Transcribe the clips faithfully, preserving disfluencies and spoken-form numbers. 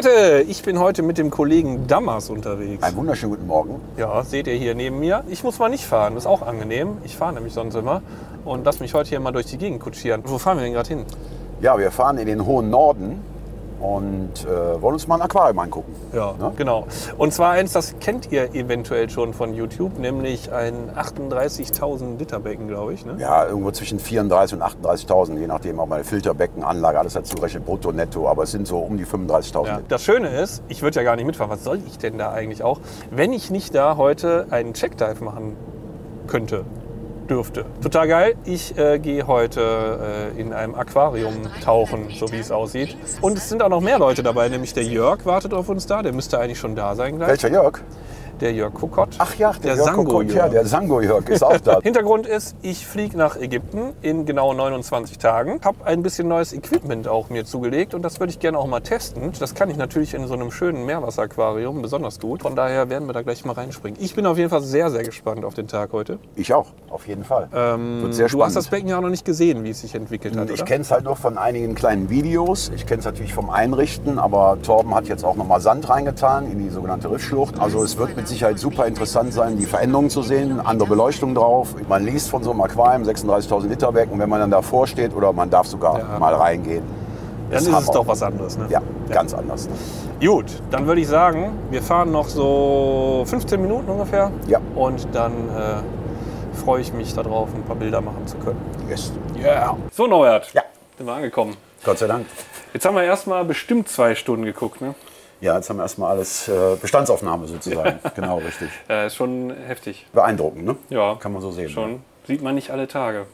Leute, ich bin heute mit dem Kollegen Dammers unterwegs. Einen wunderschönen guten Morgen. Ja, seht ihr hier neben mir. Ich muss mal nicht fahren, das ist auch angenehm. Ich fahre nämlich sonst immer und lasse mich heute hier mal durch die Gegend kutschieren. Wo fahren wir denn gerade hin? Ja, wir fahren in den hohen Norden und äh, wollen uns mal ein Aquarium angucken. Ja, ne? Genau. Und zwar eins, das kennt ihr eventuell schon von YouTube, nämlich ein achtunddreißigtausend Liter Becken, glaube ich. Ne? Ja, irgendwo zwischen vierunddreißigtausend und achtunddreißigtausend, je nachdem, ob man Filterbecken, Anlage, alles dazu rechnet, brutto, netto, aber es sind so um die fünfunddreißigtausend. Ja. Das Schöne ist, ich würde ja gar nicht mitfahren, was soll ich denn da eigentlich auch, wenn ich nicht da heute einen Checkdive machen könnte. Dürfte. Total geil. Ich äh, gehe heute äh, in einem Aquarium tauchen, so wie es aussieht. Und es sind auch noch mehr Leute dabei, nämlich der Jörg wartet auf uns da. Der müsste eigentlich schon da sein gleich. Welcher Jörg? Der Jörg Kokott. Ach ja, der, der Sango-Jörg. Ja, der Sango-Jörg ist auch da. Hintergrund ist, ich fliege nach Ägypten in genau neunundzwanzig Tagen. Habe ein bisschen neues Equipment auch mir zugelegt und das würde ich gerne auch mal testen. Das kann ich natürlich in so einem schönen Meerwasseraquarium besonders gut. Von daher werden wir da gleich mal reinspringen. Ich bin auf jeden Fall sehr, sehr gespannt auf den Tag heute. Ich auch, auf jeden Fall. Ähm, Wird sehr spannend. Du hast das Becken ja auch noch nicht gesehen, wie es sich entwickelt hat, Ich kenne es halt noch von einigen kleinen Videos. Ich kenne es natürlich vom Einrichten, aber Torben hat jetzt auch nochmal Sand reingetan in die sogenannte Riffschlucht. Also es wird mit Sicherheit super interessant sein, die Veränderungen zu sehen, andere Beleuchtung drauf. Man liest von so einem Aquarium sechsunddreißigtausend Liter weg und wenn man dann davor steht oder man darf sogar ja. mal reingehen. Dann ist es doch was anderes, ne? Ja, ja, ganz anders. Gut, dann würde ich sagen, wir fahren noch so fünfzehn Minuten ungefähr ja. und dann äh, freue ich mich darauf, ein paar Bilder machen zu können. Yes. Yeah. So, Norbert, ja. sind wir angekommen. Gott sei Dank. Jetzt haben wir erstmal bestimmt zwei Stunden geguckt, ne? Ja, jetzt haben wir erstmal alles äh, Bestandsaufnahme sozusagen. Genau, richtig. Ja, ist schon heftig. Beeindruckend, ne? Ja. Kann man so sehen. Schon. Ne? Sieht man nicht alle Tage.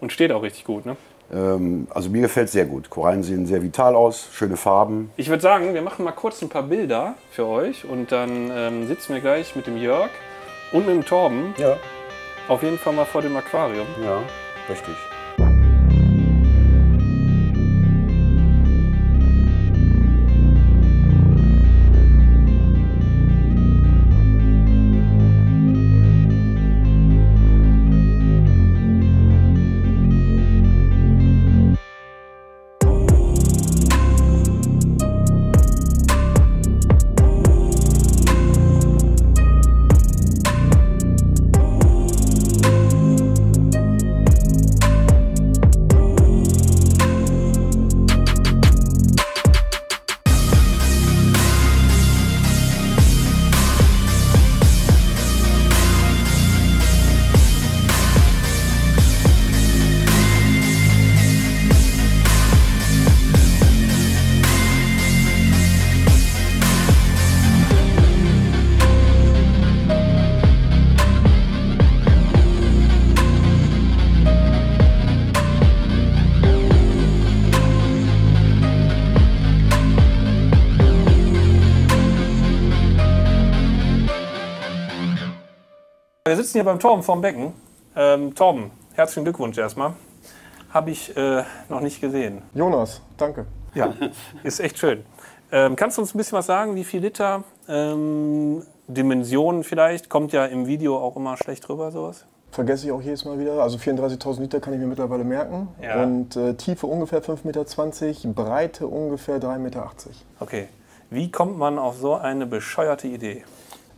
Und steht auch richtig gut, ne? Ähm, also mir gefällt es sehr gut. Korallen sehen sehr vital aus, schöne Farben. Ich würde sagen, wir machen mal kurz ein paar Bilder für euch und dann ähm, sitzen wir gleich mit dem Jörg und mit dem Torben. Ja. Auf jeden Fall mal vor dem Aquarium. Ja, richtig. Wir sitzen hier beim Torben vorm Becken. Ähm, Torben, herzlichen Glückwunsch erstmal. Habe ich äh, noch nicht gesehen. Jonas, danke. Ja, ist echt schön. Ähm, kannst du uns ein bisschen was sagen, wie viel Liter, ähm, Dimensionen vielleicht? Kommt ja im Video auch immer schlecht rüber, sowas. Vergesse ich auch jedes Mal wieder. Also vierunddreißigtausend Liter kann ich mir mittlerweile merken. Ja. Und äh, Tiefe ungefähr fünf Komma zwanzig Meter, Breite ungefähr drei Komma achtzig Meter. Okay. Wie kommt man auf so eine bescheuerte Idee?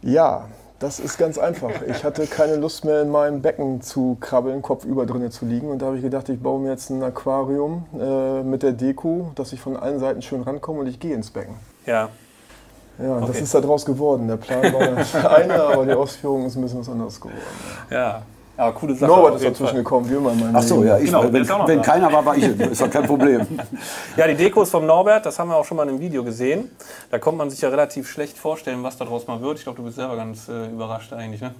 Ja. Das ist ganz einfach. Ich hatte keine Lust mehr, in meinem Becken zu krabbeln, kopfüber drinnen zu liegen. Und da habe ich gedacht, ich baue mir jetzt ein Aquarium äh, mit der Deko, dass ich von allen Seiten schön rankomme und ich gehe ins Becken. Ja. Ja, okay. Das ist da draus geworden. Der Plan war einer, aber die Ausführung ist ein bisschen was anderes geworden. Ja. Aber coole Sache. Norbert ist dazwischen gekommen, wie immer. Ach so, ja, ich genau, wenn, wenn keiner war, war ich. Ist doch kein Problem. Ja, die Deko ist vom Norbert, das haben wir auch schon mal in einem Video gesehen. Da kommt man sich ja relativ schlecht vorstellen, was daraus mal wird. Ich glaube, du bist selber ganz äh, überrascht eigentlich, ne?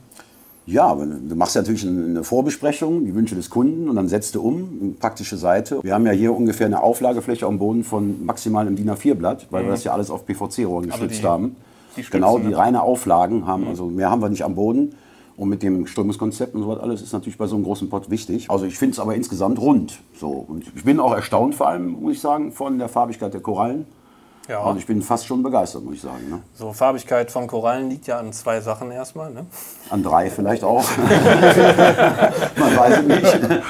Ja, aber du machst ja natürlich eine Vorbesprechung, die Wünsche des Kunden und dann setzt du um, eine praktische Seite. Wir haben ja hier ungefähr eine Auflagefläche am Boden von maximal im D I N A vier Blatt, weil mhm. wir das ja alles auf P V C-Rohren geschützt haben. Die Stützen, genau, die ne? reine Auflagen haben, mhm. also mehr haben wir nicht am Boden. Und mit dem Strömungskonzept und so was alles ist natürlich bei so einem großen Pott wichtig. Also ich finde es aber insgesamt rund. So. Und ich bin auch erstaunt vor allem, muss ich sagen, von der Farbigkeit der Korallen. Ja. Also ich bin fast schon begeistert, muss ich sagen. Ne? So, Farbigkeit von Korallen liegt ja an zwei Sachen erstmal. Ne? An drei vielleicht auch. Man weiß es nicht.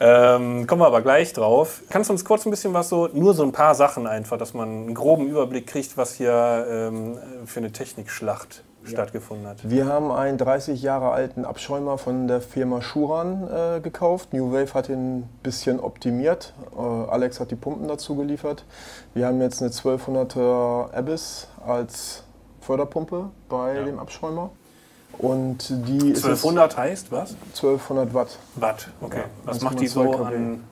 Ähm, kommen wir aber gleich drauf. Kannst du uns kurz ein bisschen was so, nur so ein paar Sachen einfach, dass man einen groben Überblick kriegt, was hier ähm, für eine Technikschlacht ja. stattgefunden hat? Wir haben einen dreißig Jahre alten Abschäumer von der Firma Schuran äh, gekauft. New Wave hat ihn ein bisschen optimiert. Äh, Alex hat die Pumpen dazu geliefert. Wir haben jetzt eine zwölfhunderter Abyss als Förderpumpe bei ja. dem Abschäumer. Und die zwölfhundert ist, heißt was? zwölfhundert Watt. Watt, okay. Ja, was macht die so an?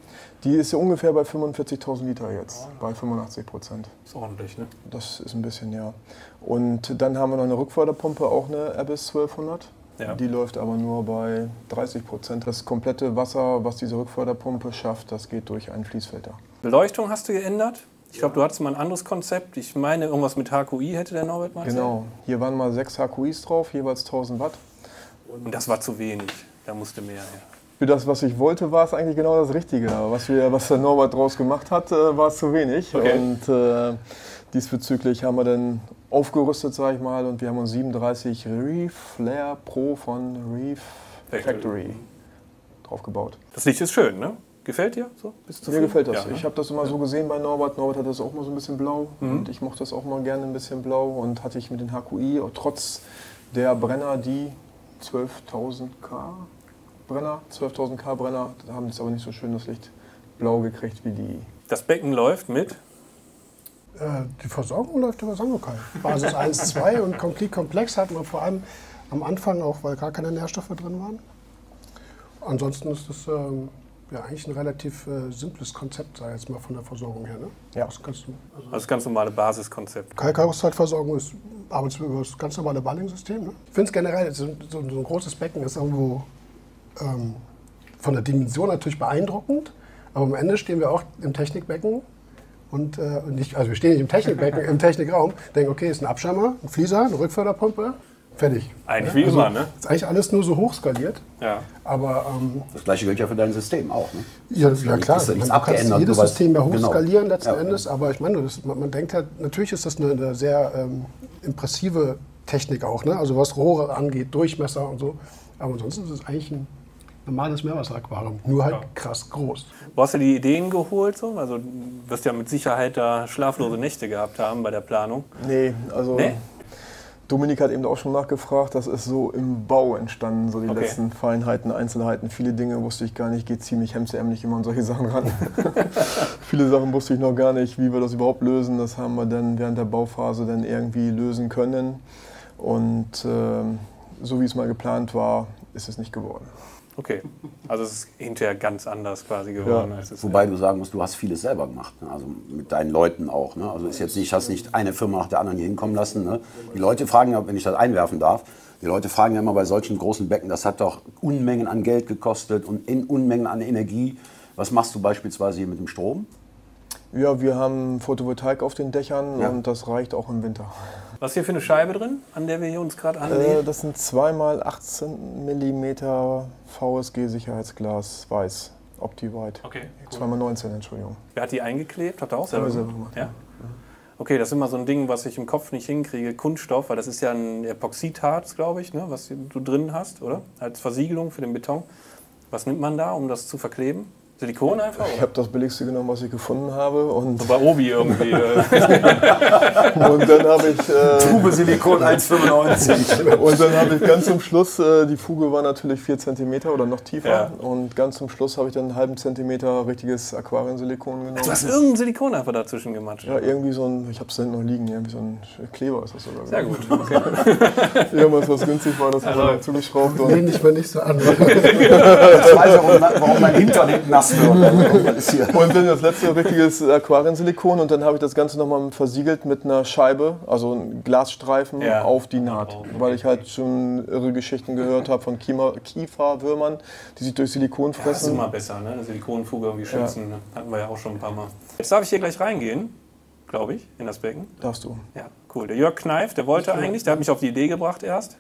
Die ist ja ungefähr bei fünfundvierzigtausend Liter jetzt, oh, bei fünfundachtzig Prozent. Ist ordentlich, ne? Das ist ein bisschen, ja. Und dann haben wir noch eine Rückförderpumpe, auch eine Abyss zwölfhundert. Ja. Die läuft aber nur bei dreißig Prozent. Das komplette Wasser, was diese Rückförderpumpe schafft, das geht durch einen Fließfilter. Beleuchtung hast du geändert? Ich glaube, du hattest mal ein anderes Konzept. Ich meine, irgendwas mit H Q I hätte der Norbert mal gesagt. Genau. Hier waren mal sechs H Q Is drauf, jeweils tausend Watt. Und das war zu wenig. Da musste mehr her. Für das, was ich wollte, war es eigentlich genau das Richtige. Was, wir, was der Norbert draus gemacht hat, war es zu wenig. Okay. Und äh, diesbezüglich haben wir dann aufgerüstet, sage ich mal. Und wir haben uns siebenunddreißig Reef Flare Pro von Reef Factory draufgebaut. Das Licht ist schön, ne? Gefällt dir so? Bist du Mir gefällt das. Ja, ne? Ich habe das immer so gesehen bei Norbert. Norbert hat das auch mal so ein bisschen blau. Mhm. Und ich mochte das auch mal gerne ein bisschen blau. Und hatte ich mit den H Q I, trotz der Brenner, die zwölftausend K Brenner, zwölftausend K Brenner, haben jetzt aber nicht so schön das Licht blau gekriegt wie die. Das Becken läuft mit? Äh, die Versorgung läuft über Sangokai. Basis eins, zwei und Complete Komplex hatten wir vor allem am Anfang auch, weil gar keine Nährstoffe drin waren. Ansonsten ist das... Ähm, ja, eigentlich ein relativ äh, simples Konzept, sei jetzt mal von der Versorgung her. Ne? Ja. Das, ganz, also das ganz normale Basiskonzept. Kalkhaushaltversorgung ist arbeiten wir über das ganz normale Balling-System. Ne? Ich finde es generell, so, so ein großes Becken ist irgendwo ähm, von der Dimension natürlich beeindruckend, aber am Ende stehen wir auch im Technikbecken und äh, nicht, also wir stehen nicht im Technikbecken, im Technikraum, denken, okay, ist ein Abschäumer, ein Fließer, eine Rückförderpumpe. Fertig. Eigentlich wie immer, ne? Ist eigentlich alles nur so hochskaliert. Ja. Aber, ähm, das gleiche gilt ja für dein System auch, ne? Ja, das ist ja klar. Man kann jedes System ja hochskalieren, genau, letzten ja, Endes. Aber ich meine, das, man, man denkt halt, natürlich ist das eine, eine sehr ähm, impressive Technik auch, ne? Also was Rohre angeht, Durchmesser und so. Aber ansonsten ist es eigentlich ein normales Meerwasseraquarium, nur halt ja. krass groß. Wo hast du die Ideen geholt? So? Also, du wirst ja mit Sicherheit da schlaflose Nächte gehabt haben bei der Planung. Nee, also... Nee? Dominik hat eben auch schon nachgefragt, das ist so im Bau entstanden, so die okay. letzten Feinheiten, Einzelheiten. Viele Dinge wusste ich gar nicht, geht ziemlich hemdsärmlich immer an solche Sachen ran. Viele Sachen wusste ich noch gar nicht, wie wir das überhaupt lösen. Das haben wir dann während der Bauphase dann irgendwie lösen können. Und äh, so wie es mal geplant war, ist es nicht geworden. Okay, also es ist hinterher ganz anders quasi geworden. Ja. Als es Wobei du sagen musst, du hast vieles selber gemacht, ne? Also mit deinen Leuten auch. Ne? Also ist jetzt nicht, hast nicht eine Firma nach der anderen hier hinkommen lassen. Ne? Die Leute fragen ja, wenn ich das einwerfen darf, die Leute fragen ja immer bei solchen großen Becken, das hat doch Unmengen an Geld gekostet und in Unmengen an Energie. Was machst du beispielsweise hier mit dem Strom? Ja, wir haben Photovoltaik auf den Dächern ja. und das reicht auch im Winter. Was ist hier für eine Scheibe drin, an der wir hier uns gerade anlehnen? Äh, das sind zwei mal achtzehn Millimeter V S G-Sicherheitsglas weiß, Opti-Weit. Okay, cool. zwei mal neunzehn, Entschuldigung. Wer hat die eingeklebt? Habt ihr auch selber gemacht? Ja. Okay, das ist immer so ein Ding, was ich im Kopf nicht hinkriege, Kunststoff, weil das ist ja ein Epoxidharz, glaube ich, ne, was du drin hast, oder? Als Versiegelung für den Beton. Was nimmt man da, um das zu verkleben? Silikon einfach? Oder? Ich habe das billigste genommen, was ich gefunden habe. Und so bei Obi irgendwie. Und dann habe ich... Äh, Tube Silikon eins Komma fünfundneunzig. Und dann habe ich ganz zum Schluss, äh, die Fuge war natürlich vier Zentimeter oder noch tiefer. Ja. Und ganz zum Schluss habe ich dann einen halben Zentimeter richtiges Aquariensilikon genommen. Du hast irgendein Silikon einfach dazwischen gemacht? Ja, irgendwie so ein, ich habe es da hinten noch liegen, irgendwie so ein Kleber ist das sogar. Sehr gut, okay. Irgendwas, was günstig war, das also, haben wir zugeschraubt. Nee, nicht mal nicht so an. Ich weiß auch, warum mein Hintern hinten nass. Und dann das letzte richtiges Aquariensilikon und dann habe ich das Ganze nochmal versiegelt mit einer Scheibe, also einem Glasstreifen ja. auf die Naht, weil ich halt schon irre Geschichten gehört habe von Kieferwürmern, die sich durch Silikon fressen. Ja, das ist immer besser, ne? Silikonfuge irgendwie schützen, ja. hatten wir ja auch schon ein paar Mal. Jetzt darf ich hier gleich reingehen, glaube ich, in das Becken. Darfst du. Ja, cool. Der Jörg Kneif, der wollte eigentlich, der hat mich auf die Idee gebracht erst.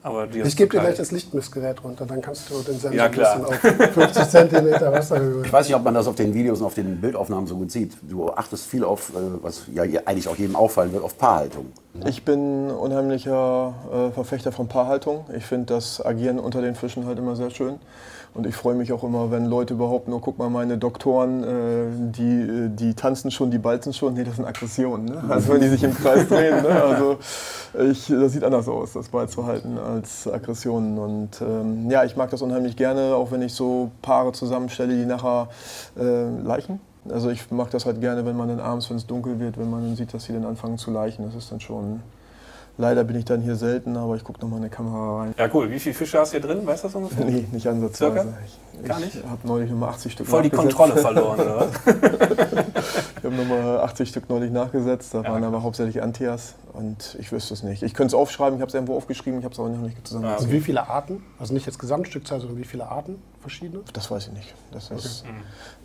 Aber die ich gebe dir gleich das Lichtmessgerät runter, dann kannst du den Sensor ja, klar. auf fünfzig Zentimeter Wasserhöhe. Ich weiß nicht, ob man das auf den Videos und auf den Bildaufnahmen so gut sieht. Du achtest viel auf, was ja eigentlich auch jedem auffallen wird, auf Paarhaltung. Ich bin unheimlicher Verfechter von Paarhaltung. Ich finde das Agieren unter den Fischen halt immer sehr schön. Und ich freue mich auch immer, wenn Leute behaupten, oh, guck mal, meine Doktoren, äh, die, die tanzen schon, die balzen schon. Nee, das sind Aggressionen, ne? Also wenn die sich im Kreis drehen. Ne? Also ich, das sieht anders aus, das beizuhalten als Aggressionen. Und ähm, ja, ich mag das unheimlich gerne, auch wenn ich so Paare zusammenstelle, die nachher äh, laichen. Also ich mag das halt gerne, wenn man dann abends, wenn es dunkel wird, wenn man dann sieht, dass sie dann anfangen zu laichen. Das ist dann schon... Leider bin ich dann hier selten, aber ich gucke noch mal in die Kamera rein. Ja, cool. Wie viele Fische hast du hier drin? Weißt du das ungefähr? Nee, nicht ansatzweise. Circa? Ich, ich Gar nicht? Ich habe neulich nochmal achtzig Stück voll nachgesetzt. Voll die Kontrolle verloren, oder was? Ich habe nochmal achtzig Stück neulich nachgesetzt. Da ja, waren okay. aber hauptsächlich Antias und ich wüsste es nicht. Ich könnte es aufschreiben, ich habe es irgendwo aufgeschrieben, ich habe es aber noch nicht zusammengesetzt. Also wie viele Arten? Also nicht jetzt Gesamtstückzahl, sondern wie viele Arten verschiedene? Das weiß ich nicht. Das ist okay.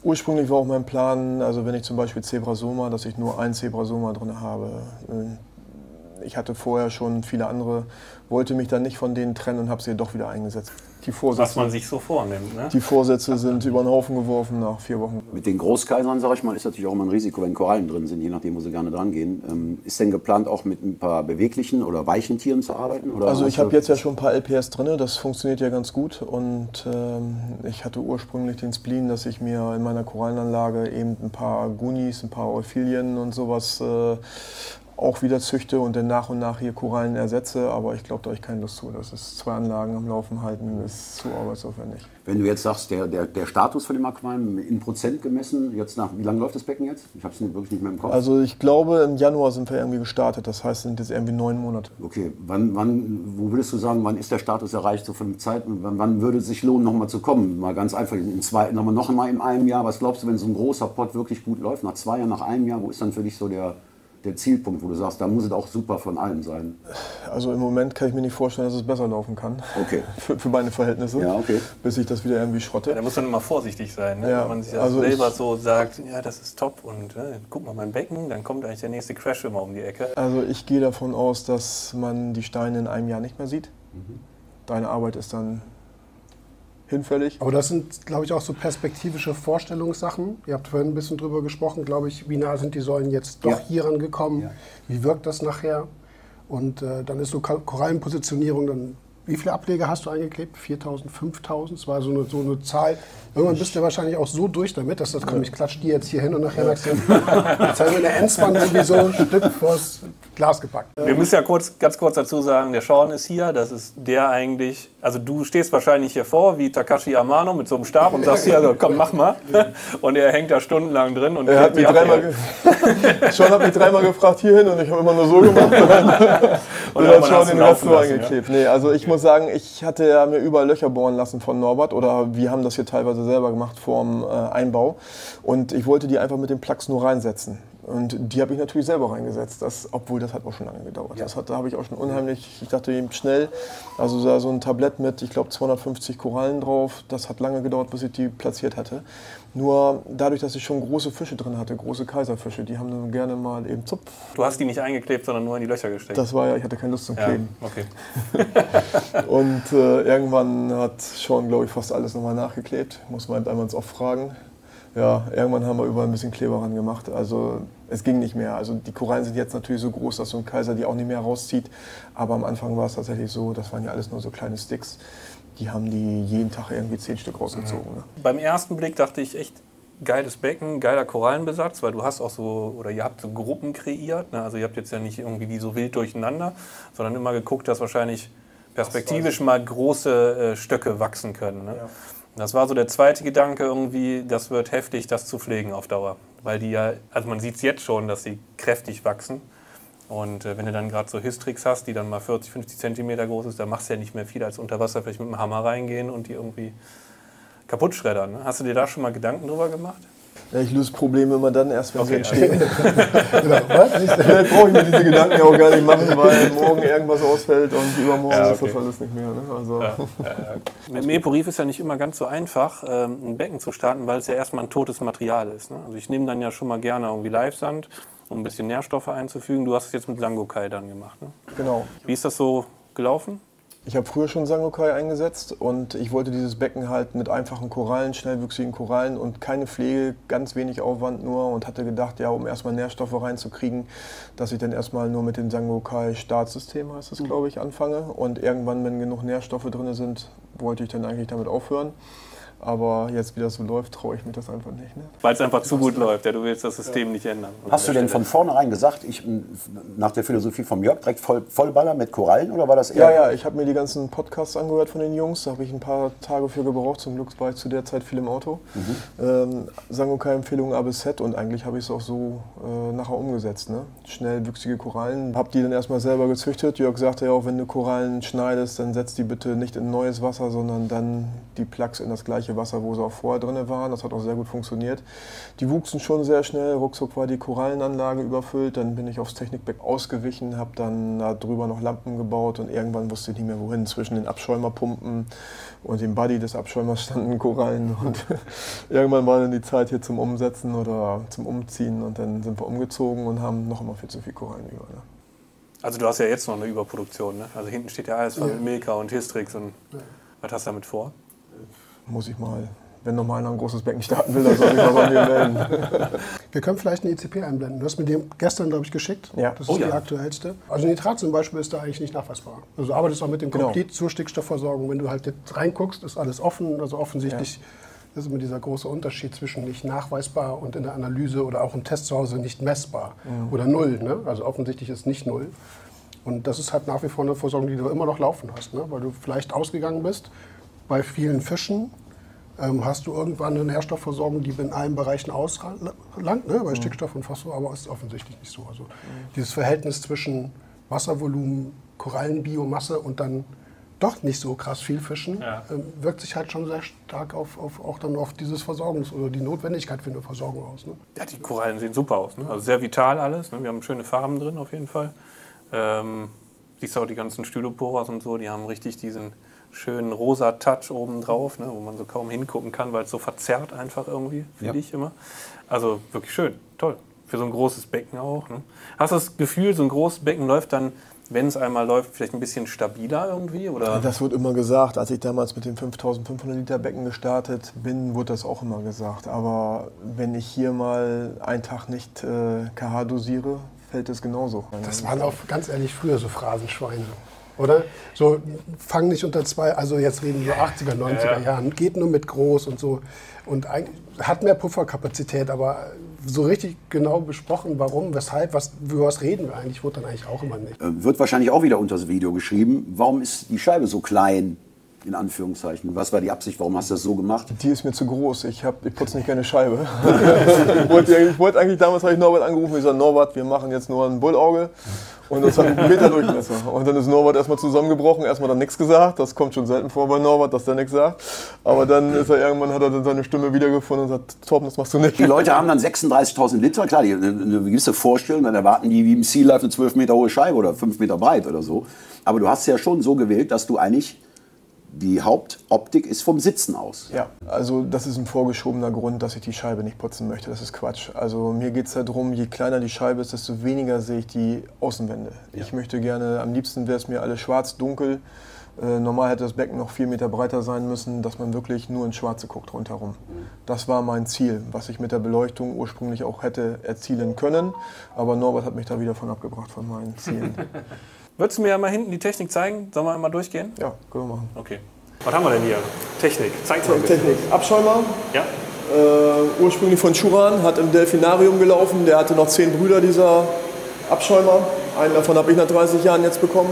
Ursprünglich war auch mein Plan, also wenn ich zum Beispiel Zebrasoma, dass ich nur ein Zebrasoma drin habe. Ich hatte vorher schon viele andere, wollte mich dann nicht von denen trennen und habe sie doch wieder eingesetzt. Die Vorsätze, was man sich so vornimmt, ne? Die Vorsätze sind über den Haufen geworfen nach vier Wochen. Mit den Großkaisern, sage ich mal, ist natürlich auch immer ein Risiko, wenn Korallen drin sind, je nachdem, wo sie gerne dran gehen. Ist denn geplant, auch mit ein paar beweglichen oder weichen Tieren zu arbeiten? Oder also ich habe jetzt ja schon ein paar L P S drin, das funktioniert ja ganz gut. Und ähm, ich hatte ursprünglich den Spleen, dass ich mir in meiner Korallenanlage eben ein paar Gunis, ein paar Euphilien und sowas... Äh, auch wieder züchte und dann nach und nach hier Korallen ersetze, aber ich glaube, da habe ich keine Lust zu. Das ist zwei Anlagen am Laufen halten, das ist zu arbeitsaufwendig. Wenn du jetzt sagst, der, der, der Status von dem Aquarium in Prozent gemessen, jetzt nach, wie lange läuft das Becken jetzt? Ich habe es wirklich nicht mehr im Kopf. Also ich glaube, im Januar sind wir irgendwie gestartet, das heißt, es sind jetzt irgendwie neun Monate. Okay, wann, wann, wo würdest du sagen, wann ist der Status erreicht, so von der Zeit, wann, wann würde es sich lohnen, nochmal zu kommen? Mal ganz einfach, in zwei, noch mal, noch mal in einem Jahr, was glaubst du, wenn so ein großer Pot wirklich gut läuft, nach zwei Jahren, nach einem Jahr, wo ist dann für dich so der... der Zielpunkt, wo du sagst, da muss es auch super von allem sein? Also im Moment kann ich mir nicht vorstellen, dass es besser laufen kann. Okay. Für, für meine Verhältnisse. Ja, okay. Bis ich das wieder irgendwie schrotte. Ja, da muss man immer vorsichtig sein, ne? Ja, wenn man sich also selber so sagt, ja, das ist top und ne, guck mal mein Becken, dann kommt eigentlich der nächste Crash immer um die Ecke. Also ich gehe davon aus, dass man die Steine in einem Jahr nicht mehr sieht. Mhm. Deine Arbeit ist dann... hinfällig. Aber das sind, glaube ich, auch so perspektivische Vorstellungssachen. Ihr habt vorhin ein bisschen drüber gesprochen, glaube ich, wie nah sind die Säulen jetzt doch ja. hier rangekommen? Ja. Wie wirkt das nachher? Und äh, dann ist so Korallenpositionierung, dann, wie viele Ableger hast du eingeklebt? viertausend, fünftausend? Das war so eine, so eine Zahl. Irgendwann bist du ja wahrscheinlich auch so durch damit, dass das komm, ich klatsche die jetzt hier hin und nachher sagst du, jetzt haben wir eine Endspanne irgendwie so ein Stück vors Glas gepackt. Wir müssen ja kurz, ganz kurz dazu sagen, der Sean ist hier, das ist der eigentlich, also du stehst wahrscheinlich hier vor, wie Takashi Amano mit so einem Stab und sagst hier, also, komm, mach mal. Und er hängt da stundenlang drin. Und er hat mich dreimal Sean hat mich dreimal gefragt, hier hin und ich habe immer nur so gemacht. Und dann hat Sean den Rest so eingeklebt. Ja. Nee, also ich muss sagen, ich hatte ja mir überall Löcher bohren lassen von Norbert oder wir haben das hier teilweise selber gemacht vorm äh, Einbau und ich wollte die einfach mit dem Plugs nur reinsetzen. Und die habe ich natürlich selber reingesetzt, das, obwohl das hat auch schon lange gedauert. Ja. Das hat, da habe ich auch schon unheimlich, ich dachte eben schnell, also da so ein Tablett mit, ich glaube, zweihundertfünfzig Korallen drauf, das hat lange gedauert, bis ich die platziert hatte. Nur dadurch, dass ich schon große Fische drin hatte, große Kaiserfische, die haben dann gerne mal eben zupf. Du hast die nicht eingeklebt, sondern nur in die Löcher gesteckt. Das war ja, ich hatte keine Lust zum Kleben. Ja, okay. Und äh, irgendwann hat Sean, glaube ich, fast alles nochmal nachgeklebt, muss man einmal ins Off fragen. Ja, irgendwann haben wir überall ein bisschen Kleber ran gemacht, also es ging nicht mehr. Also die Korallen sind jetzt natürlich so groß, dass so ein Kaiser die auch nicht mehr rauszieht, aber am Anfang war es tatsächlich so, das waren ja alles nur so kleine Sticks, die haben die jeden Tag irgendwie zehn Stück rausgezogen. Mhm. Ne? Beim ersten Blick dachte ich echt, geiles Becken, geiler Korallenbesatz, weil du hast auch so, oder ihr habt so Gruppen kreiert, ne? Also ihr habt jetzt ja nicht irgendwie die so wild durcheinander, sondern immer geguckt, dass wahrscheinlich perspektivisch mal große äh, Stöcke wachsen können. Ne? Ja. Das war so der zweite Gedanke irgendwie, das wird heftig, das zu pflegen auf Dauer. Weil die ja, also man sieht es jetzt schon, dass sie kräftig wachsen. Und äh, wenn du dann gerade so Hystrix hast, die dann mal vierzig, fünfzig Zentimeter groß ist, dann machst du ja nicht mehr viel als unter Wasser vielleicht mit dem Hammer reingehen und die irgendwie kaputt schreddern. Ne? Hast du dir da schon mal Gedanken drüber gemacht? Ja, ich löse Probleme immer dann erst, wenn okay, sie entstehen. Genau. Vielleicht brauche ich mir diese Gedanken ja auch gar nicht machen, weil morgen irgendwas ausfällt und übermorgen ja, okay. ist das alles nicht mehr. Ne? Also. Ja, ja, ja. Mit Meepo-Reef ist ja nicht immer ganz so einfach, ein Becken zu starten, weil es ja erstmal ein totes Material ist. Ne? Also ich nehme dann ja schon mal gerne irgendwie Livesand, um ein bisschen Nährstoffe einzufügen. Du hast es jetzt mit Sangokai dann gemacht. Ne? Genau. Wie ist das so gelaufen? Ich habe früher schon Sangokai eingesetzt und ich wollte dieses Becken halt mit einfachen Korallen, schnellwüchsigen Korallen und keine Pflege, ganz wenig Aufwand nur, und hatte gedacht, ja, um erstmal Nährstoffe reinzukriegen, dass ich dann erstmal nur mit dem Sangokai Startsystem, heißt das, mhm. glaube ich, anfange, und irgendwann, wenn genug Nährstoffe drin sind, wollte ich dann eigentlich damit aufhören. Aber jetzt, wie das so läuft, traue ich mir das einfach nicht. Ne? Weil es einfach zu gut läuft. Ja, du willst das System ja. nicht ändern. Hast du denn von vornherein gesagt, ich nach der Philosophie vom Jörg direkt voll, Vollballer mit Korallen, oder war das eher? Ja, ja, ich habe mir die ganzen Podcasts angehört von den Jungs. Da habe ich ein paar Tage für gebraucht. Zum Glück war ich zu der Zeit viel im Auto. Mhm. Ähm, Sangokai-Empfehlung A bis Z, und eigentlich habe ich es auch so äh, nachher umgesetzt. Ne? Schnell wüchsige Korallen. Habe die dann erstmal selber gezüchtet. Jörg sagte ja auch, wenn du Korallen schneidest, dann setz die bitte nicht in neues Wasser, sondern dann die Plugs in das gleiche Wasser, wo sie auch vorher drin waren. Das hat auch sehr gut funktioniert. Die wuchsen schon sehr schnell. Ruckzuck war die Korallenanlage überfüllt. Dann bin ich aufs Technikbeck ausgewichen, habe dann darüber noch Lampen gebaut und irgendwann wusste ich nicht mehr wohin. Zwischen den Abschäumerpumpen und dem Buddy des Abschäumers standen Korallen. Und irgendwann war dann die Zeit hier zum Umsetzen oder zum Umziehen, und dann sind wir umgezogen und haben noch immer viel zu viel Korallen über. Ne? Also du hast ja jetzt noch eine Überproduktion, ne? Also hinten steht ja alles von ja. Milka und Hystrix. Und ja. Was hast du damit vor? Muss ich mal, wenn noch mal einer ein großes Becken starten will, dann soll ich mal bei mir melden. Wir können vielleicht eine E C P einblenden. Du hast mir den gestern, glaube ich, geschickt. Ja. Das ist oh, die ja. aktuellste. Also Nitrat zum Beispiel ist da eigentlich nicht nachweisbar. Also du arbeitest auch mit dem genau. Komplett zur Stickstoffversorgung. Wenn du halt jetzt reinguckst, ist alles offen. Also offensichtlich ja. das ist immer dieser große Unterschied zwischen nicht nachweisbar und in der Analyse oder auch im Test zu Hause nicht messbar. Mhm. Oder null. Ne? Also offensichtlich ist nicht null. Und das ist halt nach wie vor eine Versorgung, die du immer noch laufen hast. Ne? Weil du vielleicht ausgegangen bist. Bei vielen Fischen ähm, hast du irgendwann eine Nährstoffversorgung, die in allen Bereichen auslangt, ne? Bei Stickstoff und Phosphor, aber ist offensichtlich nicht so. Also dieses Verhältnis zwischen Wasservolumen, Korallenbiomasse und dann doch nicht so krass viel Fischen, ja. ähm, wirkt sich halt schon sehr stark auf, auf, auch dann auf dieses Versorgungs- oder die Notwendigkeit für eine Versorgung aus. Ne? Ja, die Korallen sehen super aus, ne? Also sehr vital alles, ne? Wir haben schöne Farben drin auf jeden Fall. Ähm, siehst du auch die ganzen Styloporas und so, die haben richtig diesen schönen rosa Touch oben drauf, ne, wo man so kaum hingucken kann, weil es so verzerrt einfach irgendwie, finde ich immer. Also wirklich schön, toll. Für so ein großes Becken auch. Ne? Hast du das Gefühl, so ein großes Becken läuft dann, wenn es einmal läuft, vielleicht ein bisschen stabiler irgendwie? Oder? Das wird immer gesagt. Als ich damals mit dem fünftausendfünfhundert Liter Becken gestartet bin, wurde das auch immer gesagt. Aber wenn ich hier mal einen Tag nicht äh, K H dosiere, fällt es genauso. Das waren auch ganz ehrlich früher so Phrasenschweine. Oder? So, fang nicht unter zwei, also jetzt reden wir achtziger, neunziger ja, ja. Jahren, geht nur mit groß und so. Und hat mehr Pufferkapazität, aber so richtig genau besprochen, warum, weshalb, was, über was reden wir eigentlich, wurde dann eigentlich auch immer nicht. Wird wahrscheinlich auch wieder unter das Video geschrieben, warum ist die Scheibe so klein? In Anführungszeichen. Was war die Absicht? Warum hast du das so gemacht? Die ist mir zu groß. Ich, hab, ich putze nicht gerne Scheibe. ich wollte eigentlich, wollt eigentlich, damals habe ich Norbert angerufen. Ich sage, Norbert, wir machen jetzt nur ein Bullauge. Und das hat einen Meter Durchmesser. Und dann ist Norbert erstmal zusammengebrochen, erstmal dann nichts gesagt. Das kommt schon selten vor bei Norbert, dass der nichts sagt. Aber dann ist er irgendwann, hat er dann seine Stimme wiedergefunden und sagt, Torben, das machst du nicht. Die Leute haben dann sechsunddreißigtausend Liter. Klar, die, eine gewisse Vorstellung, dann erwarten die wie im Sea Life eine zwölf Meter hohe Scheibe oder fünf Meter breit oder so. Aber du hast ja schon so gewählt, dass du eigentlich die Hauptoptik ist vom Sitzen aus. Ja, also das ist ein vorgeschobener Grund, dass ich die Scheibe nicht putzen möchte. Das ist Quatsch. Also mir geht es darum, je kleiner die Scheibe ist, desto weniger sehe ich die Außenwände. Ja. Ich möchte gerne, am liebsten wäre es mir alles schwarz, dunkel. Äh, normal hätte das Becken noch vier Meter breiter sein müssen, dass man wirklich nur ins Schwarze guckt rundherum. Mhm. Das war mein Ziel, was ich mit der Beleuchtung ursprünglich auch hätte erzielen können. Aber Norbert hat mich da wieder von abgebracht, von meinen Zielen. Würdest du mir ja mal hinten die Technik zeigen? Sollen wir mal durchgehen? Ja, können wir machen. Okay. Was haben wir denn hier? Technik. Zeig's mal. Technik. Abschäumer. Ja. Äh, ursprünglich von Schuran, hat im Delfinarium gelaufen. Der hatte noch zehn Brüder, dieser Abschäumer. Einen davon habe ich nach dreißig Jahren jetzt bekommen.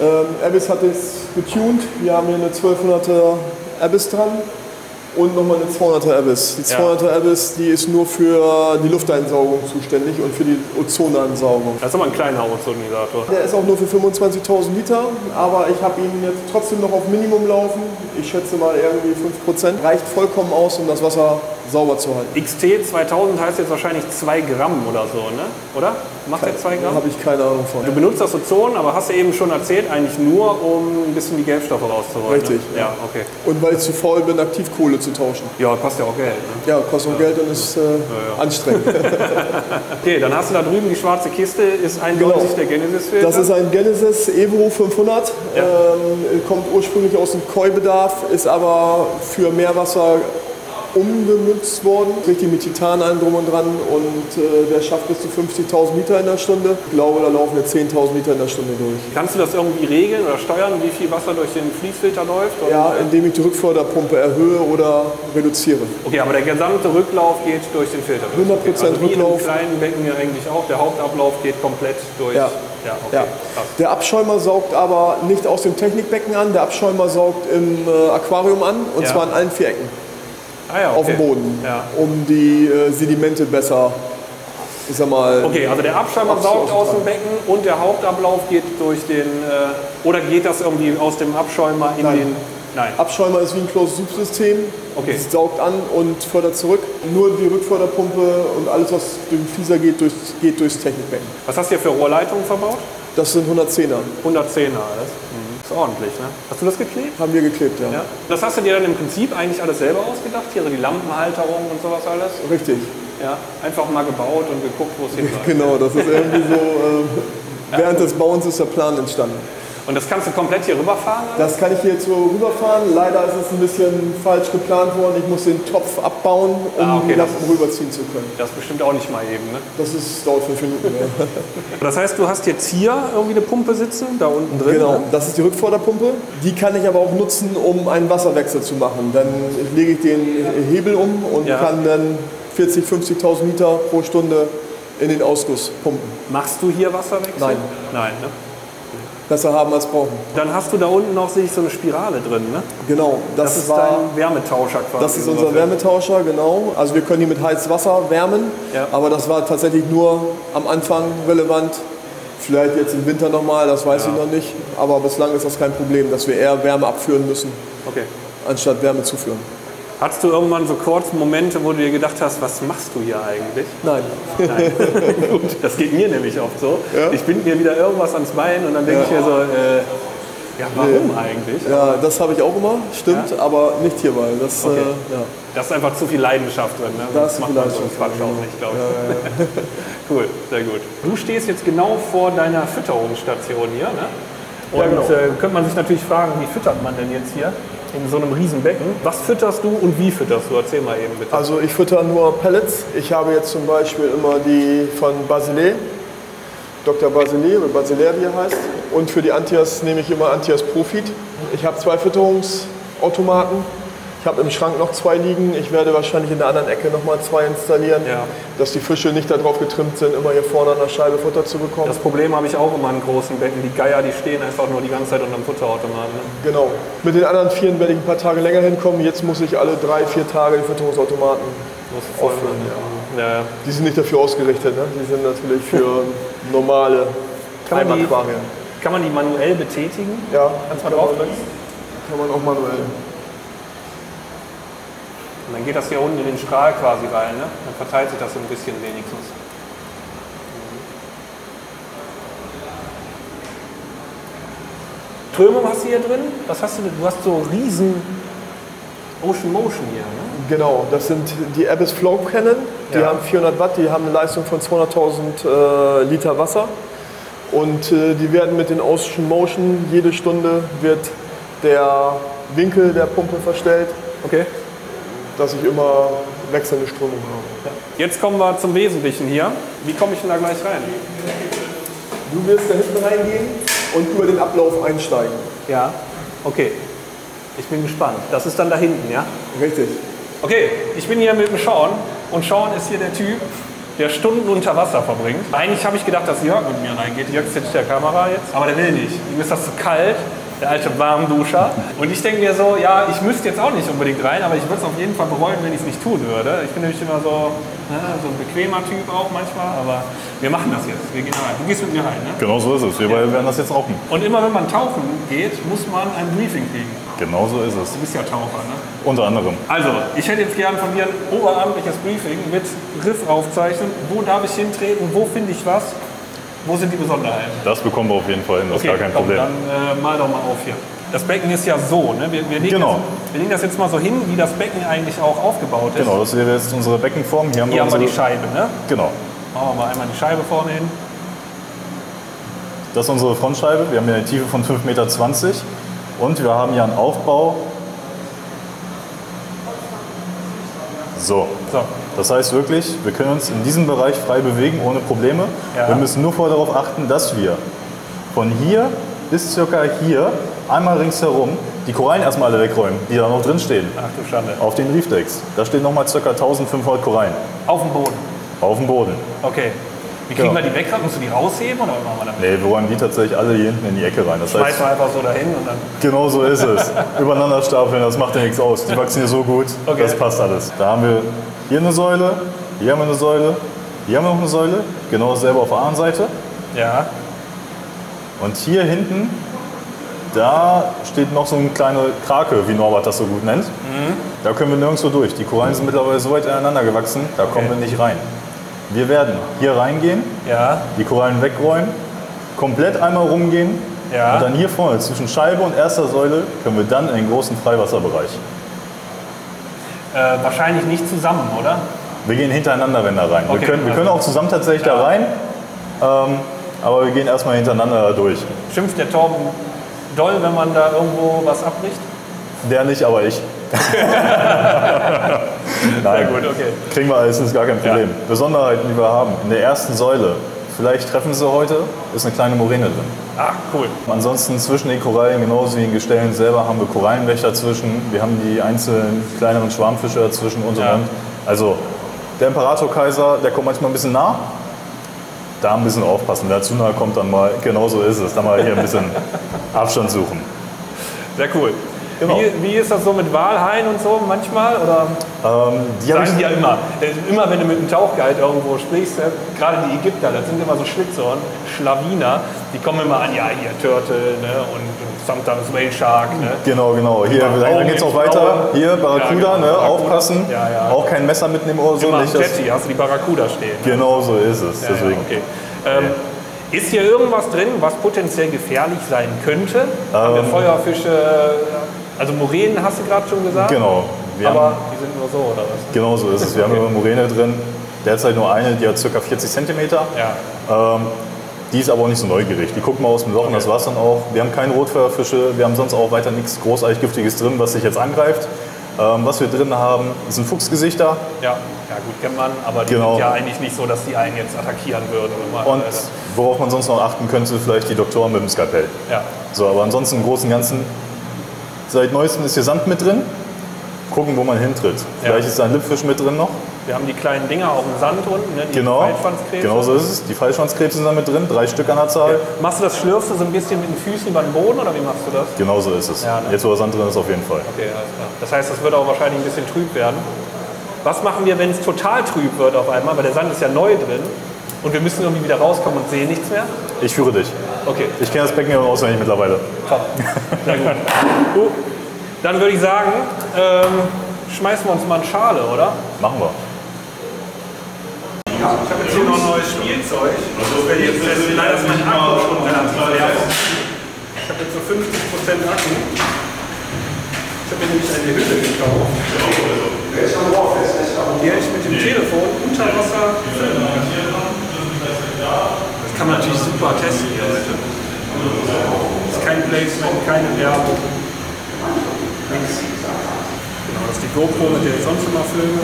Ähm, Abyss hat es getuned. Wir haben hier eine zwölfhunderter Abyss dran. Und nochmal eine zweihunderter Abyss. Die zweihunderter ja. Abyss, die ist nur für die Lufteinsaugung zuständig und für die Ozoneinsaugung. Das ist aber ein kleiner Ozonisator. Der ist auch nur für fünfundzwanzigtausend Liter, aber ich habe ihn jetzt trotzdem noch auf Minimum laufen. Ich schätze mal irgendwie fünf Prozent. Reicht vollkommen aus, um das Wasser sauber zu halten. X T zweitausend heißt jetzt wahrscheinlich zwei Gramm oder so, ne? Oder? Macht der zwei Gramm? Habe ich keine Ahnung von. Du benutzt das Ozon, aber hast du eben schon erzählt, eigentlich nur, um ein bisschen die Gelbstoffe rauszuholen. Richtig. Ne? Ja, okay. Und weil ich zu faul bin, Aktivkohle zu tauschen. Ja, kostet ja auch Geld. Ne? Ja, kostet auch ja. Geld und ist äh, ja, ja. anstrengend. Okay, dann hast du da drüben die schwarze Kiste, ist ein genau. der Genesis-Filter. Das ist ein Genesis Evo fünfhundert, ja. ähm, kommt ursprünglich aus dem Koi-Bedarf, ist aber für Meerwasser umgemützt worden, richtig mit Titan allem drum und dran, und äh, der schafft bis zu fünfzigtausend Liter in der Stunde. Ich glaube, da laufen jetzt zehntausend Liter in der Stunde durch. Kannst du das irgendwie regeln oder steuern, wie viel Wasser durch den Fließfilter läuft? Und, ja, indem ich die Rückförderpumpe erhöhe oder reduziere. Okay, aber der gesamte Rücklauf geht durch den Filter durch. hundert Prozent okay. also wie Rücklauf. Im kleinen Becken ja eigentlich auch. Der Hauptablauf geht komplett durch. Ja. Ja, okay. ja. Der Abschäumer saugt aber nicht aus dem Technikbecken an, der Abschäumer saugt im äh, Aquarium an, und ja. zwar an allen vier Ecken. Ah ja, okay. Auf dem Boden, ja. um die äh, Sedimente besser, ich sag mal... Okay, also der Abschäumer saugt aus dem Becken und der Hauptablauf geht durch den... Äh, oder geht das irgendwie aus dem Abschäumer in Nein. den... Nein. Abschäumer ist wie ein Closed-Loop-System, okay. es saugt an und fördert zurück. Nur die Rückförderpumpe und alles, was durch den Fließer geht, durch, geht durchs Technikbecken. Was hast du hier für Rohrleitungen verbaut? Das sind hundertzehner. hundertzehner, alles? Mhm. Das ist ordentlich, ne? Hast du das geklebt? Haben wir geklebt, ja. ja. Das hast du dir dann im Prinzip eigentlich alles selber ausgedacht? Hier so die Lampenhalterung und sowas alles? Richtig. Ja, einfach mal gebaut und geguckt, wo es hin soll. Genau, das ist irgendwie so, äh, während des Bauens ist der Plan entstanden. Und das kannst du komplett hier rüberfahren? Alles? Das kann ich hier jetzt so rüberfahren. Leider ist es ein bisschen falsch geplant worden. Ich muss den Topf abbauen, um ah, okay, die Lampen rüberziehen zu können. Das ist bestimmt auch nicht mal eben, ne? Das ist, dauert fünf Minuten. Ja. Das heißt, du hast jetzt hier irgendwie eine Pumpe sitzen, da unten drin? Genau, ne? Das ist die Rückförderpumpe. Die kann ich aber auch nutzen, um einen Wasserwechsel zu machen. Dann lege ich den Hebel um und ja. kann dann vierzigtausend, fünfzigtausend Liter pro Stunde in den Ausguss pumpen. Machst du hier Wasserwechsel? Nein. Nein, ne? Besser haben als brauchen. Dann hast du da unten noch so eine Spirale drin, ne? Genau. Das, das ist war, dein Wärmetauscher quasi. Das ist unser Wärmetauscher, genau. Also wir können die mit heißem Wasser wärmen, ja. aber das war tatsächlich nur am Anfang relevant. Vielleicht jetzt im Winter nochmal, das weiß ja. ich noch nicht. Aber bislang ist das kein Problem, dass wir eher Wärme abführen müssen, okay. anstatt Wärme zuführen. Hattest du irgendwann so kurze Momente, wo du dir gedacht hast, was machst du hier eigentlich? Nein. Nein. Gut, das geht mir nämlich oft so. Ja? Ich binde mir wieder irgendwas ans Bein und dann denke ja. ich mir so, äh, ja, warum nee. eigentlich? Ja, das habe ich auch immer, stimmt, ja? aber nicht hierbei. Das, okay. äh, ja. das ist einfach zu viel Leidenschaft drin. Ne? Das, das macht man so einen Quatsch auch nicht, glaube ich. Ja, ja. Cool, sehr gut. Du stehst jetzt genau vor deiner Fütterungsstation hier. Ne? Und ja, genau. äh, könnte man sich natürlich fragen, wie füttert man denn jetzt hier? In so einem Riesenbecken. Was fütterst du und wie fütterst du? Erzähl mal eben bitte. Also ich fütter nur Pellets. Ich habe jetzt zum Beispiel immer die von Basile, Doktor Basile, oder Basile wie er heißt. Und für die Antias nehme ich immer Antias Profit. Ich habe zwei Fütterungsautomaten. Ich habe im Schrank noch zwei liegen. Ich werde wahrscheinlich in der anderen Ecke nochmal zwei installieren, ja. dass die Fische nicht darauf getrimmt sind, immer hier vorne an der Scheibe Futter zu bekommen. Das Problem habe ich auch immer in großen Becken. Die Geier, die stehen einfach nur die ganze Zeit unter dem Futterautomaten. Ne? Genau. Mit den anderen Vieren werde ich ein paar Tage länger hinkommen. Jetzt muss ich alle drei, vier Tage die Fütterungsautomaten öffnen. Ja. Ja. Ja. Die sind nicht dafür ausgerichtet. Ne? Die sind natürlich für normale Treibaquarien. Kann man die manuell betätigen? Ja. Kannst du mal draufdrücken? Kann man auch manuell. Und dann geht das hier unten in den Strahl quasi rein, ne? Dann verteilt sich das so ein bisschen wenigstens. Strömung hast du hier drin? Was hast du denn? Du hast so riesen Ocean Motion hier, ne? Genau, das sind die Abyss Flow Cannon. Die ja. haben vierhundert Watt, die haben eine Leistung von zweihunderttausend äh, Liter Wasser. Und äh, die werden mit den Ocean Motion, jede Stunde wird der Winkel der Pumpe verstellt. Okay. Dass ich immer wechselnde Strömung habe. Jetzt kommen wir zum Wesentlichen hier. Wie komme ich denn da gleich rein? Du wirst da hinten reingehen und über den Ablauf einsteigen. Ja, okay. Ich bin gespannt. Das ist dann da hinten, ja? Richtig. Okay, ich bin hier mit dem Sean. Und Sean ist hier der Typ, der Stunden unter Wasser verbringt. Eigentlich habe ich gedacht, dass Jörg mit mir reingeht. Jörg ist hinter der Kamera jetzt. Aber der will nicht. Ihm ist das zu kalt. Der alte Warmduscher. Und ich denke mir so, ja, ich müsste jetzt auch nicht unbedingt rein, aber ich würde es auf jeden Fall bereuen, wenn ich es nicht tun würde. Ich bin nämlich immer so, na, so ein bequemer Typ auch manchmal, aber wir machen das jetzt. Wir gehen rein. Du gehst mit mir rein, ne? Genau so ist es. Wir ja. werden das jetzt rauchen. Und immer wenn man tauchen geht, muss man ein Briefing kriegen. Genau so ist es. Du bist ja Taucher, ne? Unter anderem. Also, ich hätte jetzt gern von dir ein oberamtliches Briefing mit Riffaufzeichen. Wo darf ich hintreten? Wo finde ich was? Wo sind die Besonderheiten? Das bekommen wir auf jeden Fall hin, das okay, ist gar kein komm, Problem. Dann äh, mal doch mal auf hier. Das Becken ist ja so, ne? wir, wir, legen genau. das, wir legen das jetzt mal so hin, wie das Becken eigentlich auch aufgebaut ist. Genau, das wäre jetzt unsere Beckenform. Hier haben wir, hier haben wir die Scheibe, ne? Genau. Machen wir mal einmal die Scheibe vorne hin. Das ist unsere Frontscheibe. Wir haben hier eine Tiefe von fünf Komma zwanzig Meter und wir haben hier einen Aufbau. So. so. Das heißt wirklich, wir können uns in diesem Bereich frei bewegen, ohne Probleme. Ja. Wir müssen nur vorher darauf achten, dass wir von hier bis circa hier einmal ringsherum die Korallen erstmal alle wegräumen, die da noch drin stehen. Ach du Schande. Auf den Reefdecks. Da stehen nochmal circa eintausendfünfhundert Korallen. Auf dem Boden? Auf dem Boden. Okay. Wie kriegen ja. wir die weg? Musst du die rausheben oder machen wir damit? Nee, wir räumen die tatsächlich alle hier hinten in die Ecke rein. Das heißt, schmeißen wir einfach so dahin und dann... Genau so ist es. Übereinander stapeln, das macht ja nichts aus. Die wachsen hier so gut, okay. das passt alles. Da haben wir hier eine Säule, hier haben wir eine Säule, hier haben wir noch eine Säule. Genau dasselbe auf der anderen Seite. Ja. Und hier hinten, da steht noch so eine kleine Krake, wie Norbert das so gut nennt. Mhm. Da können wir nirgendwo durch. Die Korallen sind mittlerweile so weit ineinander gewachsen, da okay. kommen wir nicht rein. Wir werden hier reingehen, ja. die Korallen wegräumen, komplett einmal rumgehen ja. und dann hier vorne zwischen Scheibe und erster Säule können wir dann in den großen Freiwasserbereich. Äh, wahrscheinlich nicht zusammen, oder? Wir gehen hintereinander, wenn da rein. Okay. Wir können, wir können auch zusammen tatsächlich ja. da rein, ähm, aber wir gehen erstmal hintereinander da durch. Schimpft der Torben doll, wenn man da irgendwo was abbricht? Der nicht, aber ich. Nein, gut, okay. kriegen wir alles, ist gar kein Problem. Ja. Besonderheiten, die wir haben, in der ersten Säule, vielleicht treffen Sie heute, ist eine kleine Moräne drin. Ah, cool. Ansonsten zwischen den Korallen, genauso wie in Gestellen selber, haben wir Korallenwächter dazwischen, wir haben die einzelnen kleineren Schwarmfische dazwischen und so ja. und. Also, der Imperator-Kaiser, der kommt manchmal ein bisschen nah, da ein bisschen aufpassen. Wer zu nah kommt, dann mal, genau so ist es, dann mal hier ein bisschen Abstand suchen. Sehr cool. Genau. Wie, wie ist das so mit Walhaien und so manchmal? Oder ähm, die sagen die ja immer. Immer wenn du mit einem Tauchguide irgendwo sprichst, ja, gerade die Ägypter, das sind immer so Schlitzohren, Schlawiner, die kommen immer an, ja hier Turtle ne, und sometimes Whale Shark. Ne. Genau, genau. Hier, dann geht es auch weiter. Hier, Barracuda, ja, genau, ne, Barracuda. aufpassen. Ja, ja. Auch kein Messer mitnehmen oder so. Immer nicht, Jetty, hast du die Barracuda stehen. Genau so ist es. Ja, deswegen. Ja, okay. ähm, Ist hier irgendwas drin, was potenziell gefährlich sein könnte? Ähm, Haben wir Feuerfische, also Muränen hast du gerade schon gesagt? Genau. Wir aber haben, die sind nur so, oder was? Genau so ist es. Wir okay. haben eine Muräne drin, derzeit nur eine, die hat ca. vierzig Zentimeter. Ja. Ähm, die ist aber auch nicht so neugierig. Die gucken mal aus dem Loch okay. und das war's dann auch. Wir haben keine Rotfeuerfische, wir haben sonst auch weiter nichts großartig Giftiges drin, was sich jetzt angreift. Ähm, was wir drin haben, sind Fuchsgesichter. Ja, ja gut, kennt man, aber die genau. sind ja eigentlich nicht so, dass die einen jetzt attackieren würden. Oder und worauf man sonst noch achten könnte, vielleicht die Doktoren mit dem Skalpell. Ja. So, aber ansonsten im Großen und Ganzen, seit Neuestem ist hier Sand mit drin. Gucken, wo man hintritt. Ja. Vielleicht ist da ein Lippfisch mit drin noch. Wir haben die kleinen Dinger auf dem Sand unten, ne? Die genau. Fallschwanzkrebse. Genau so ist es. Die Fallschwanzkrebse sind da mit drin, drei Stück an der Zahl. Okay. Machst du das, schlürfst du so ein bisschen mit den Füßen über den Boden oder wie machst du das? Genau so ist es. Ja, ne? Jetzt, wo der Sand drin ist, auf jeden Fall. Okay, alles klar. Das heißt, das wird auch wahrscheinlich ein bisschen trüb werden. Was machen wir, wenn es total trüb wird auf einmal? Weil der Sand ist ja neu drin und wir müssen irgendwie wieder rauskommen und sehen nichts mehr? Ich führe dich. Okay. Ich kenne das Becken ja auswendig mittlerweile. Top. Sehr gut. uh, dann würde ich sagen, ähm, schmeißen wir uns mal eine Schale, oder? Machen wir. Ja, ich habe jetzt hier noch ein neues Spielzeug. Also, wenn jetzt das leider ist mein Akku schon relativ leer. Ich habe jetzt so fünfzig Prozent Akku. Ich habe mir nämlich eine Hülle gekauft. Die hätte ich mit dem Telefon unter Wasser filmen. Das kann man natürlich super testen hier heute. Das ist kein Placement, keine Werbung. Genau, das ist die GoPro, mit der ich sonst immer filme.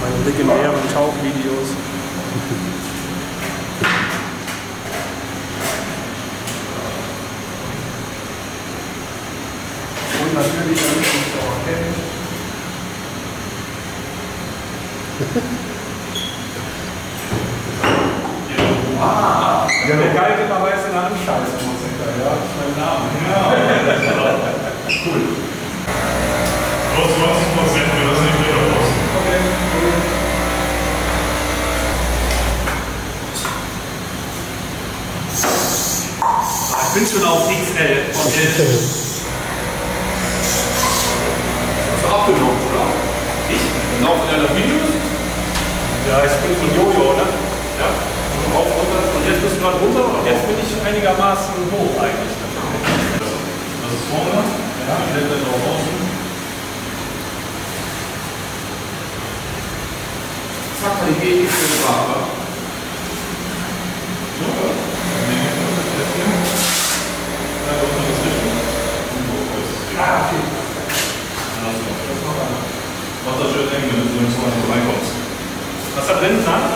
Meine legendären Tauchvideos. Und natürlich, damit ich es auch erkenne. Ah, der Geil immer weiß, in der Anscheiße muss hinterher. Das ist mein Name. Ja, cool. Bloß zwanzig Prozent, wir lassen nicht wieder raus. Okay, cool. Ich bin schon auf X L von L. Hast du abgenommen, oder? Ich? Im Laufe deiner Videos? Ja, Ja, ich bin so ein Jojo, ne? Ja. Auf, runter. Und jetzt bist du gerade runter und jetzt bin ich einigermaßen hoch eigentlich. Ne? Das ist vorne. Ja, ich lege das auch raus. Zack, die Idee ist für Farbe. So. Ah, okay. Mach das schön eng, wenn du so ein bisschen reinkommst. Was da drin? Sand?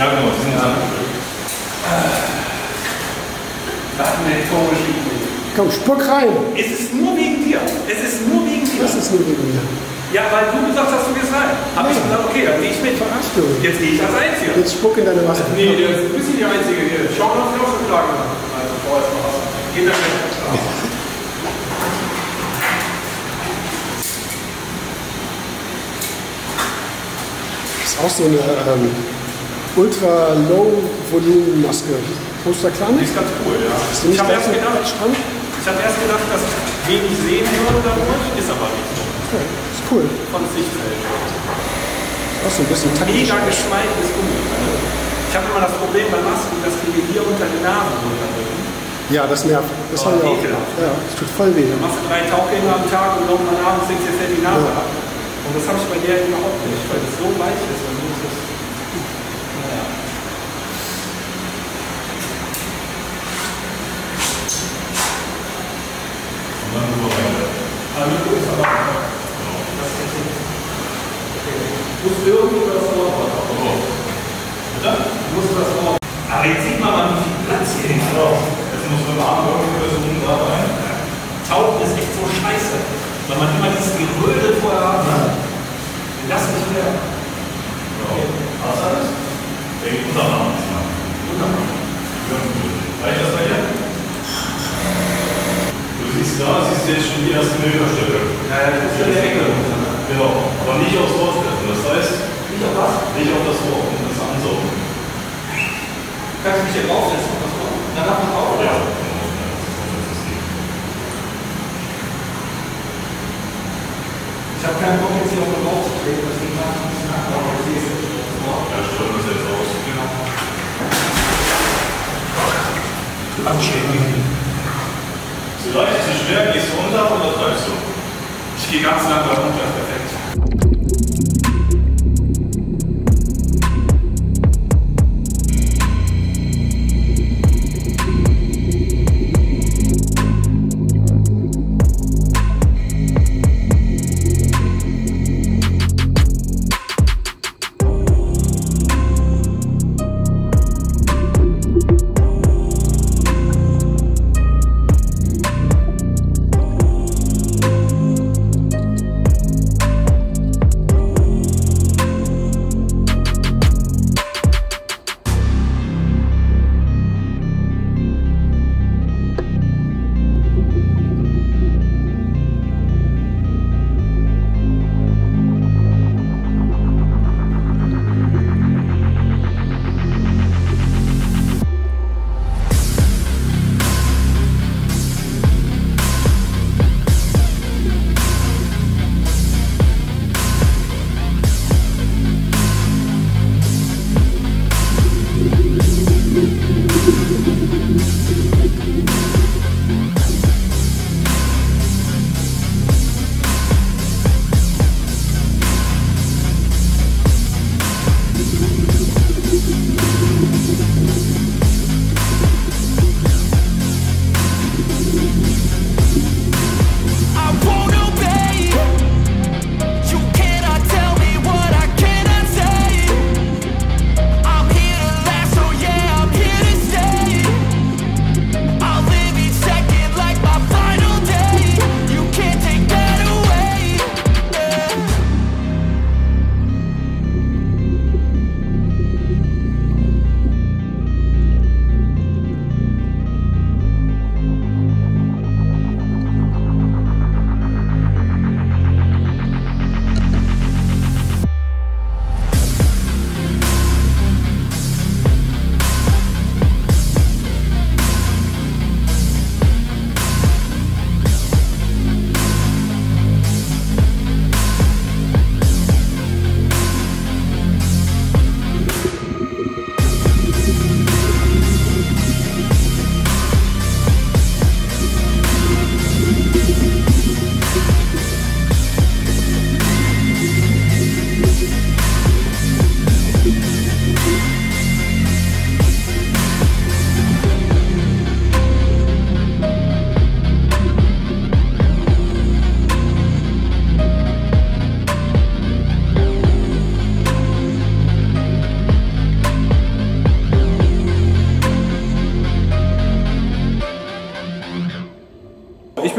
Ja, genau, das sind Sand. Das ist eine komische Idee. Komm, spuck rein! Es ist nur wegen dir! Es ist nur wegen dir! Das ist nur wegen mir. Ja, weil du gesagt hast, du gehst rein. Hab ich gesagt, okay, dann geh ich mit. Verarschst du? Jetzt gehe ich als Einziger. Jetzt spuck in deine Wasser. Nee, du bist nicht die Einzige hier. Schau noch die Aufschlagen an. Also, vorher ist mal Wasser. Geht da weg. Auch so eine ähm, Ultra-Low-Volumen-Maske. Posterkleine? Die ist ganz cool, ja. Ich habe erst, hab erst gedacht, dass ich wenig sehen würde darüber, ist aber nicht so. Okay, ist cool. Von Sichtfeld. Auch so ein bisschen taktisch. Mega geschmeidiges Gummi. Ich habe immer das Problem bei Masken, dass die hier unter den Nasen runterrücken. Ja, das nervt. Das haben wir auch. Ja, das tut voll weh. Dann machst du drei Tauchgänge am Tag und irgendwann abends singst jetzt ja die Nase ab. Ja. Und das habe ich bei der überhaupt nicht, weil es so weich ist und so ist es. Naja. Und dann nur rein. Also du bist aber einfach. Das ist so. Okay. Du musst irgendwie über das Rohr machen. Bitte? Du musst das Rohr machen. Aber jetzt sieht man mal, wie viel Platz hier hinten drauf. Jetzt muss man mal irgendwie da rein. Tauchen ist echt so scheiße. Weil man immer dieses Gerödel vorher hat, ne? Wenn das nicht mehr. Okay. Was hat das? Der geht Unterarm. Unterarm. Reicht das bei dir? Du siehst da, siehst du jetzt schon die erste Milchverstelle. Ja, ja, das ist ja der Ecke. Genau. Aber nicht aufs Rohr treffen. Das heißt, nicht auf was? Nicht auf das Rohr und das Ansaugen. Kannst du mich hier draufsetzen auf das Rohr? Dann darf man auch. Ja. Ich habe keinen Bock, jetzt hier auf den Bauch zu treten, deswegen mache ich ein bisschen nach, aber ich sehe es. Ja, stimmt, das jetzt aus. Genau. Anstehen. Zu leicht, zu schwer, gehst du runter oder treibst du? Ich gehe ganz langsam runter, perfekt.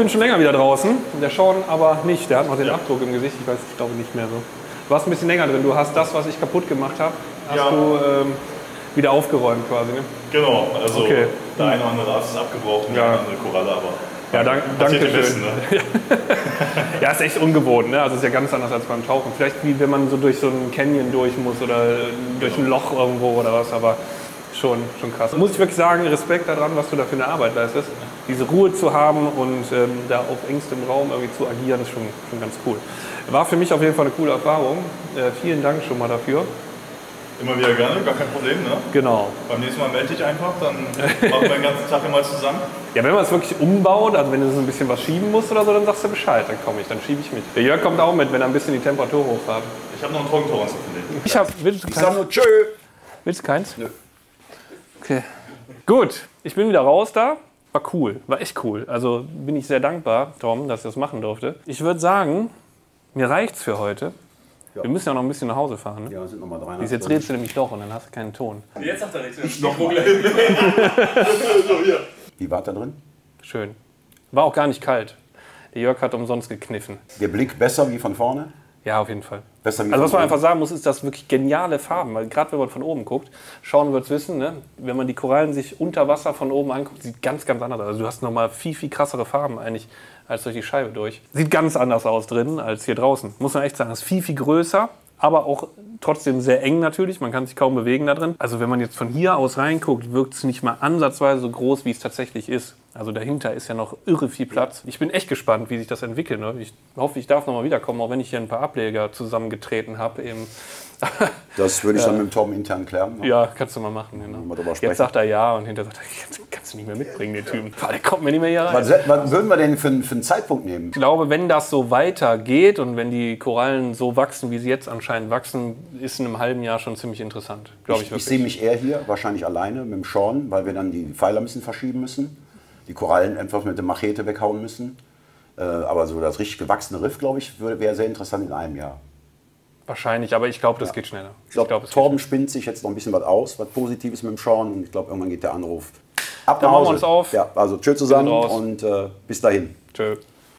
bin schon länger wieder draußen. Der Sean aber nicht. Der hat noch den ja. Abdruck im Gesicht. Ich weiß, ich glaube nicht mehr so. Du warst ein bisschen länger drin. Du hast das, was ich kaputt gemacht habe, hast ja. du ähm, wieder aufgeräumt quasi. Ne? Genau. Also okay. der eine oder andere Arzt ist abgebraucht und ja. der andere Koralle, aber. Ja, dank, danke schön. Besten, ne? Ja, ist echt ungewohnt, ne? Also ist ja ganz anders als beim Tauchen. Vielleicht wie wenn man so durch so einen Canyon durch muss oder durch genau. ein Loch irgendwo oder was, aber schon, schon krass. Muss ich wirklich sagen, Respekt daran, was du da für eine Arbeit leistest. Diese Ruhe zu haben und ähm, da auf engstem Raum irgendwie zu agieren, ist schon, schon ganz cool. War für mich auf jeden Fall eine coole Erfahrung. Äh, vielen Dank schon mal dafür. Immer wieder gerne, gar kein Problem, ne? Genau. Beim nächsten Mal melde ich einfach, dann machen wir den ganzen Tag immer zusammen. Ja, wenn man es wirklich umbaut, also wenn du so ein bisschen was schieben musst oder so, dann sagst du Bescheid, dann komme ich, dann schiebe ich mit. Der Jörg kommt auch mit, wenn er ein bisschen die Temperatur hochfahrt. Ich habe noch einen Trockentor zu finden. Ich habe, willst du keins? Ich sag nur tschö. Willst du keins? Nö. Okay. Gut, ich bin wieder raus da. War cool, war echt cool. Also bin ich sehr dankbar, Tom, dass ich das machen durfte. Ich würde sagen, mir reicht's für heute. Ja. Wir müssen ja noch ein bisschen nach Hause fahren, ne? Ja, sind noch mal drei. Jetzt redest du nämlich doch und dann hast du keinen Ton. Jetzt sagt er nichts. Ich noch mal. Wie war da drin? Schön. War auch gar nicht kalt. Der Jörg hat umsonst gekniffen. Der Blick besser wie von vorne? Ja, auf jeden Fall. Besser wie also was man einfach sagen muss, ist, dass wirklich geniale Farben, weil gerade wenn man von oben guckt, Sean wird es wissen, ne? Wenn man die Korallen sich unter Wasser von oben anguckt, sieht ganz, ganz anders aus. Also du hast nochmal viel, viel krassere Farben eigentlich als durch die Scheibe durch. Sieht ganz anders aus drinnen als hier draußen. Muss man echt sagen, ist viel, viel größer, aber auch trotzdem sehr eng natürlich. Man kann sich kaum bewegen da drin. Also wenn man jetzt von hier aus reinguckt, wirkt es nicht mal ansatzweise so groß, wie es tatsächlich ist. Also dahinter ist ja noch irre viel Platz. Ich bin echt gespannt, wie sich das entwickelt. Ne? Ich hoffe, ich darf nochmal wiederkommen, auch wenn ich hier ein paar Ableger zusammengetreten habe. Das würde ich dann äh, mit dem Torben intern klären. Ja, kannst du mal machen. Genau. Jetzt sagt er ja und hinterher sagt er, kannst du nicht mehr mitbringen, den Typen. Der kommt mir nicht mehr hier rein. Was, was würden wir denn für, für einen Zeitpunkt nehmen? Ich glaube, wenn das so weitergeht und wenn die Korallen so wachsen, wie sie jetzt anscheinend wachsen, ist in einem halben Jahr schon ziemlich interessant. Glaube ich, ich, ich sehe mich eher hier, wahrscheinlich alleine mit dem Sean, weil wir dann die Pfeiler ein bisschen verschieben müssen. Die Korallen einfach mit der Machete weghauen müssen. Äh, aber so das richtig gewachsene Riff, glaube ich, wäre sehr interessant in einem Jahr. Wahrscheinlich, aber ich glaube, das ja. geht schneller. Ich glaube, glaub, Torben spinnt sich jetzt noch ein bisschen was aus, was Positives mit dem Sean. Und ich glaube, irgendwann geht der Anruf. Ab nach Hause. Dann machen wir uns auf. Ja, also tschö zusammen und äh, bis dahin. Tschö.